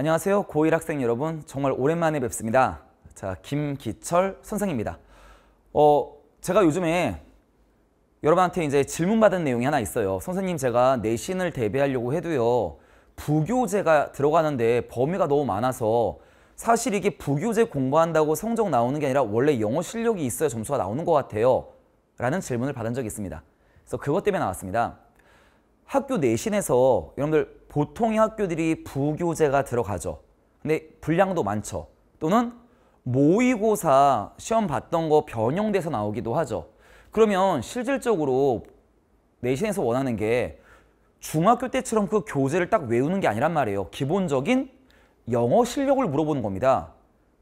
안녕하세요. 고1 학생 여러분, 정말 오랜만에 뵙습니다. 자, 김기철 선생입니다. 제가 요즘에 여러분한테 이제 질문받은 내용이 하나 있어요. 선생님, 제가 내신을 대비하려고 해도요, 부교재가 들어가는데 범위가 너무 많아서 사실 이게 부교재 공부한다고 성적 나오는 게 아니라 원래 영어 실력이 있어야 점수가 나오는 것 같아요, 라는 질문을 받은 적이 있습니다. 그래서 그것 때문에 나왔습니다. 학교 내신에서 여러분들 보통의 학교들이 부교재가 들어가죠. 근데 분량도 많죠. 또는 모의고사 시험 봤던 거 변형돼서 나오기도 하죠. 그러면 실질적으로 내신에서 원하는 게 중학교 때처럼 그 교재를 딱 외우는 게 아니란 말이에요. 기본적인 영어 실력을 물어보는 겁니다.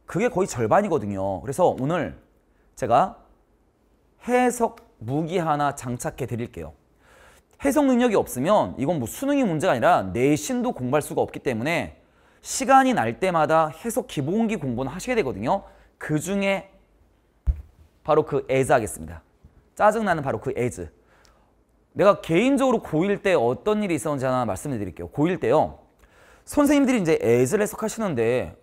그게 거의 절반이거든요. 그래서 오늘 제가 해석 무기 하나 장착해 드릴게요. 해석 능력이 없으면 이건 뭐 수능이 문제가 아니라 내신도 공부할 수가 없기 때문에 시간이 날 때마다 해석 기본기 공부는 하시게 되거든요. 그 중에 바로 그 as 하겠습니다. 짜증나는 바로 그 as. 내가 개인적으로 고1 때 어떤 일이 있었는지 하나 말씀해 드릴게요. 고1 때요, 선생님들이 이제 as를 해석하시는데,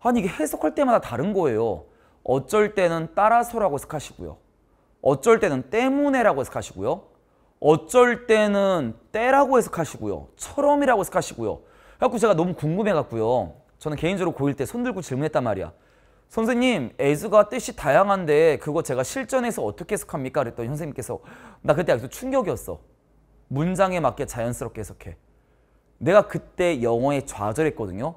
아니 이게 해석할 때마다 다른 거예요. 어쩔 때는 따라서라고 해석하시고요, 어쩔 때는 때문에라고 해석하시고요, 어쩔 때는 때라고 해석하시고요, 처럼이라고 해석하시고요. 그래갖고 제가 너무 궁금해갖고요, 저는 개인적으로 고1 때 손들고 질문했단 말이야. 선생님, as가 뜻이 다양한데 그거 제가 실전에서 어떻게 해석합니까? 그랬더니 선생님께서, 나 그때 아직도 충격이었어. 문장에 맞게 자연스럽게 해석해. 내가 그때 영어에 좌절했거든요.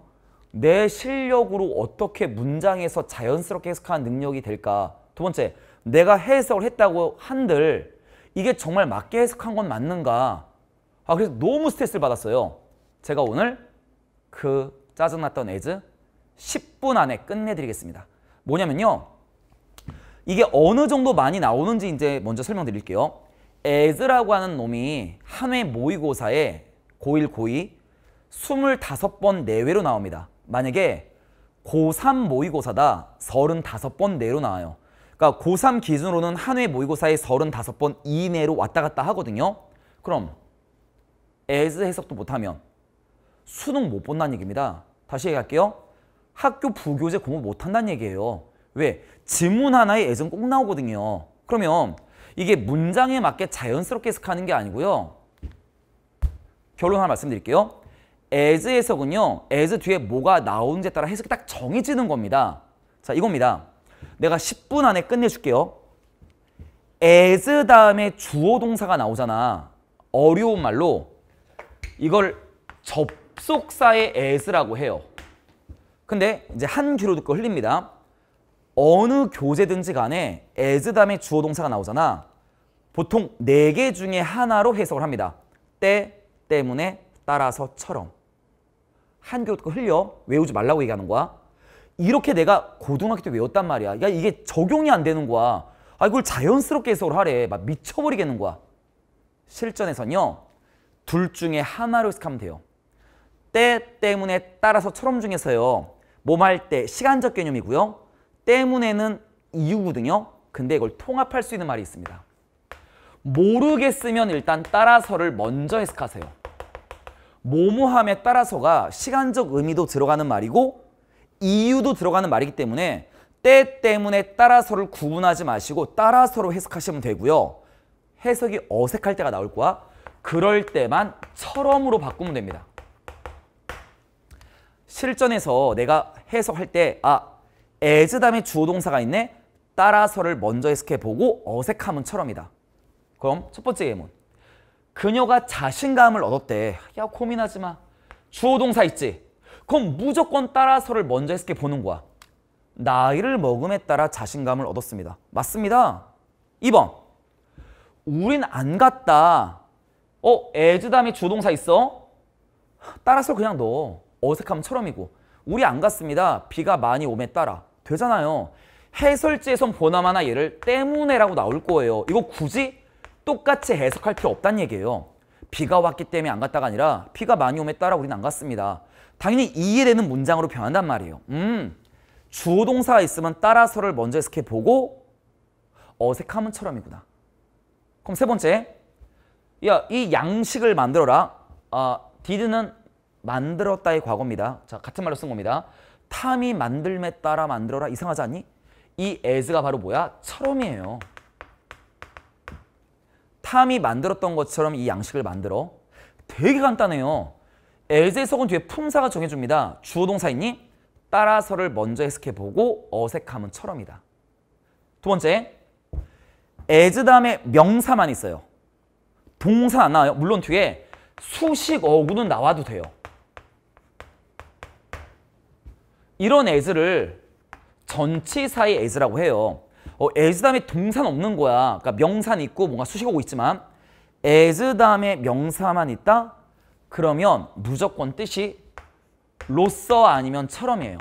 내 실력으로 어떻게 문장에서 자연스럽게 해석하는 능력이 될까? 두 번째, 내가 해석을 했다고 한들 이게 정말 맞게 해석한 건 맞는가? 그래서 너무 스트레스를 받았어요. 제가 오늘 그 짜증났던 as 10분 안에 끝내드리겠습니다. 뭐냐면요, 이게 어느 정도 많이 나오는지 이제 먼저 설명드릴게요. as라고 하는 놈이 한 회 모의고사에 고1, 고2 25번 내외로 나옵니다. 만약에 고3 모의고사다, 35번 내외로 나와요. 그러니까 고3 기준으로는 한 회 모의고사에 35번 이내로 왔다 갔다 하거든요. 그럼 as 해석도 못하면 수능 못 본다는 얘기입니다. 다시 얘기할게요. 학교 부교재 공부 못한다는 얘기예요. 왜? 지문 하나에 as는 꼭 나오거든요. 그러면 이게 문장에 맞게 자연스럽게 해석하는 게 아니고요. 결론 하나 말씀드릴게요. as 해석은요, as 뒤에 뭐가 나오는지에 따라 해석이 딱 정해지는 겁니다. 자, 이겁니다. 내가 10분 안에 끝내줄게요. as 다음에 주어 동사가 나오잖아. 어려운 말로 이걸 접속사의 as라고 해요. 근데 이제 한 귀로 듣고 흘립니다. 어느 교재든지 간에 as 다음에 주어 동사가 나오잖아. 보통 4개 중에 하나로 해석을 합니다. 때, 때문에, 따라서처럼. 한 귀로 듣고 흘려. 외우지 말라고 얘기하는 거야. 이렇게 내가 고등학교 때 외웠단 말이야. 야, 이게 적용이 안 되는 거야. 아, 이걸 자연스럽게 해석을 하래. 막 미쳐버리겠는 거야. 실전에선요, 둘 중에 하나로 해석하면 돼요. 때, 때문에, 따라서처럼 중에서요, 뭐 할 때 시간적 개념이고요, 때문에는 이유거든요. 근데 이걸 통합할 수 있는 말이 있습니다. 모르겠으면 일단 따라서를 먼저 해석하세요. 뭐뭐함에 따라서가 시간적 의미도 들어가는 말이고 이유도 들어가는 말이기 때문에 때, 때문에, 따라서를 구분하지 마시고 따라서로 해석하시면 되고요. 해석이 어색할 때가 나올 거야. 그럴 때만 처럼으로 바꾸면 됩니다. 실전에서 내가 해석할 때, 아, as 다음에 주어 동사가 있네, 따라서를 먼저 해석해보고 어색함은 처럼이다. 그럼 첫 번째 예문. 그녀가 자신감을 얻었대. 야, 고민하지 마. 주어 동사 있지? 그럼 무조건 따라서를 먼저 해석해 보는 거야. 나이를 먹음에 따라 자신감을 얻었습니다. 맞습니다. 2번. 우린 안 갔다. as 다음에 주어 동사 있어? 따라서 그냥 넣어. 어색함 처럼이고. 우리 안 갔습니다. 비가 많이 오매 따라. 되잖아요. 해설지에선 보나마나 얘를 때문에라고 나올 거예요. 이거 굳이 똑같이 해석할 필요 없다는 얘기예요. 비가 왔기 때문에 안 갔다가 아니라 비가 많이 오매 따라 우린 안 갔습니다. 당연히 이해되는 문장으로 변한단 말이에요. 주어 동사가 있으면 따라서를 먼저 해석해 보고 어색함은 처럼이구나. 그럼 세 번째. 야, 이 양식을 만들어라. did는 만들었다의 과거입니다. 자, 같은 말로 쓴 겁니다. 탐이 만들매 따라 만들어라. 이상하지 않니? 이 as가 바로 뭐야? 처럼이에요. 탐이 만들었던 것처럼 이 양식을 만들어. 되게 간단해요. as의 속은 뒤에 품사가 정해줍니다. 주어 동사이니 따라서를 먼저 해석해보고 어색함은 처럼이다. 두 번째, as 다음에 명사만 있어요. 동사 안 나와요. 물론 뒤에 수식 어구는 나와도 돼요. 이런 as를 전치사의 as라고 해요. as 다음에 동사는 없는 거야. 그러니까 명사는 있고 뭔가 수식 어구 있지만 as 다음에 명사만 있다? 그러면 무조건 뜻이 로써 아니면 처럼이에요.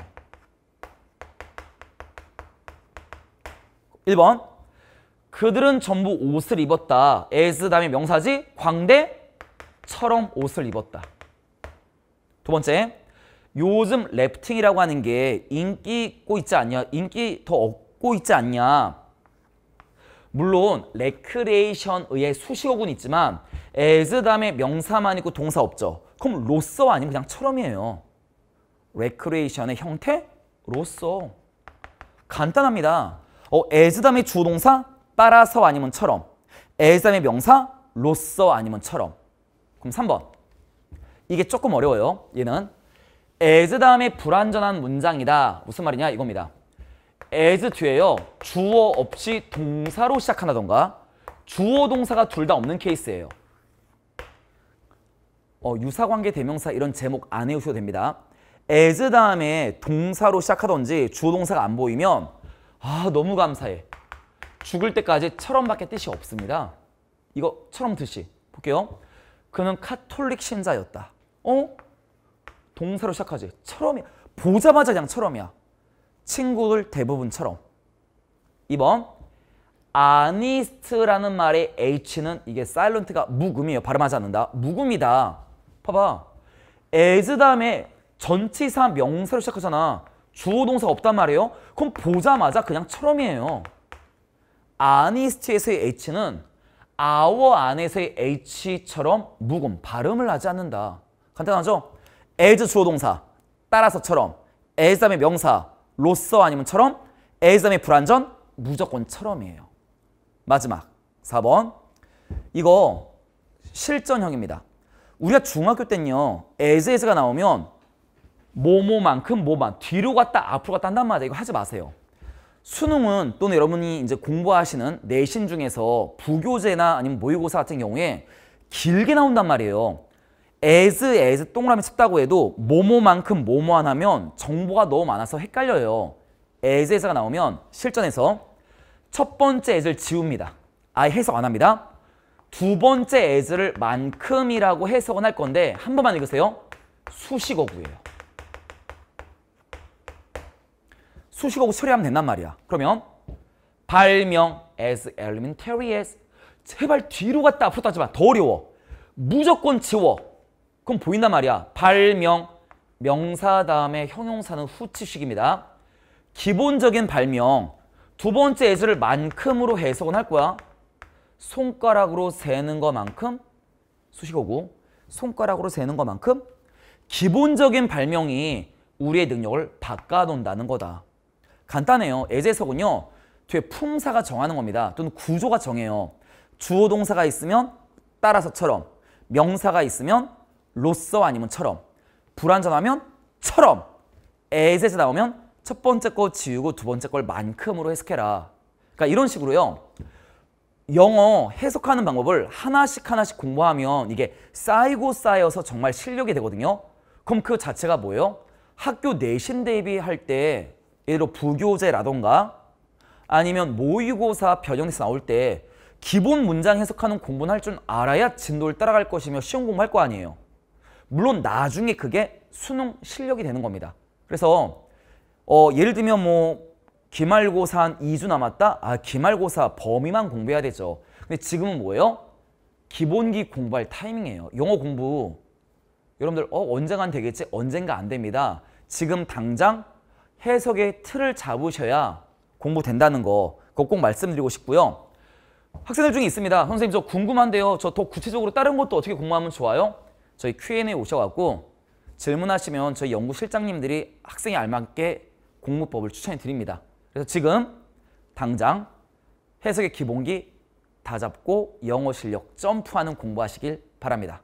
1번, 그들은 전부 옷을 입었다. as 다음에 명사지 광대처럼 옷을 입었다. 두 번째, 요즘 래프팅이라고 하는 게 인기 있고 있지 않냐? 인기 더 얻고 있지 않냐? 물론 레크레이션의 수식어군 있지만 as 다음에 명사만 있고 동사 없죠. 그럼 로써 아니면 그냥 처럼이에요. 레크레이션의 형태로서 간단합니다. as 다음에 주동사 따라서 아니면 처럼, as 다음에 명사 로서 아니면 처럼. 그럼 3번, 이게 조금 어려워요. 얘는 as 다음에 불완전한 문장이다. 무슨 말이냐 이겁니다. as 뒤에요 주어 없이 동사로 시작한다던가 주어 동사가 둘 다 없는 케이스예요. 유사관계 대명사 이런 제목 안 외우셔도 됩니다. as 다음에 동사로 시작하던지 주어동사가 안 보이면 아 너무 감사해. 죽을 때까지 처럼밖에 뜻이 없습니다. 이거 처럼 뜻이 볼게요. 그는 카톨릭 신자였다. 동사로 시작하지. 처럼이야. 보자마자 그냥 처럼이야. 친구들 대부분처럼. 2번, 아니스트라는 말의 h는 이게 사일런트가 묵음이에요. 발음하지 않는다. 묵음이다. 봐봐. as 다음에 전치사 명사로 시작하잖아. 주어 동사가 없단 말이에요. 그럼 보자마자 그냥 처럼이에요. 아니스트에서의 h는 our 안에서의 h처럼 묵음, 발음을 하지 않는다. 간단하죠? as 주어 동사, 따라서처럼, as 다음에 명사, 로서 아니면 처럼, as 다음에 불완전, 무조건 처럼이에요. 마지막 4번, 이거 실전형입니다. 우리가 중학교 때는요, as가 나오면 뭐뭐만큼 뭐만 뒤로 갔다 앞으로 갔다 한단 말이야. 이거 하지 마세요. 수능은 또는 여러분이 이제 공부하시는 내신 중에서 부교재나 아니면 모의고사 같은 경우에 길게 나온단 말이에요. as 동그라미 쳤다고 해도 뭐뭐만큼 뭐뭐만 하면 정보가 너무 많아서 헷갈려요. as가 나오면 실전에서 첫 번째 as를 지웁니다. 아예 해석 안 합니다. 두 번째 as를 만큼이라고 해석은 할 건데 한 번만 읽으세요. 수식어구예요. 수식어구 처리하면 된단 말이야. 그러면 발명 as elementary as, 제발 뒤로 갔다 앞으로 따지 마. 더 어려워. 무조건 지워. 그럼 보인단 말이야. 발명, 명사 다음에 형용사는 후치식입니다. 기본적인 발명, 두 번째 as를 만큼으로 해석은 할 거야. 손가락으로 세는 것만큼, 수식어구, 손가락으로 세는 것만큼 기본적인 발명이 우리의 능력을 바꿔놓는다는 거다. 간단해요. as 해석은요, 뒤에 품사가 정하는 겁니다. 또는 구조가 정해요. 주어 동사가 있으면 따라서처럼, 명사가 있으면 로써 아니면 처럼, 불완전하면 처럼, as에서 나오면 첫 번째 거 지우고 두 번째 걸 만큼으로 해석해라. 그러니까 이런 식으로요, 영어 해석하는 방법을 하나씩 하나씩 공부하면 이게 쌓이고 쌓여서 정말 실력이 되거든요. 그럼 그 자체가 뭐예요? 학교 내신 대비할 때 예를 들어 부교재라던가 아니면 모의고사 변형에서 나올 때 기본 문장 해석하는 공부는 할 줄 알아야 진도를 따라갈 것이며 시험 공부할 거 아니에요. 물론 나중에 그게 수능 실력이 되는 겁니다. 그래서 예를 들면 뭐 기말고사 한 2주 남았다? 아, 기말고사 범위만 공부해야 되죠. 근데 지금은 뭐예요? 기본기 공부할 타이밍이에요. 영어 공부 여러분들 언젠간 되겠지? 언젠가 안 됩니다. 지금 당장 해석의 틀을 잡으셔야 공부된다는 거, 그거 꼭 말씀드리고 싶고요. 학생들 중에 있습니다. 선생님 저 궁금한데요. 저 더 구체적으로 다른 것도 어떻게 공부하면 좋아요? 저희 Q&A 오셔갖고 질문하시면 저희 연구실장님들이 학생에 알맞게 공부법을 추천해 드립니다. 그래서 지금 당장 해석의 기본기 다 잡고 영어 실력 점프하는 공부하시길 바랍니다.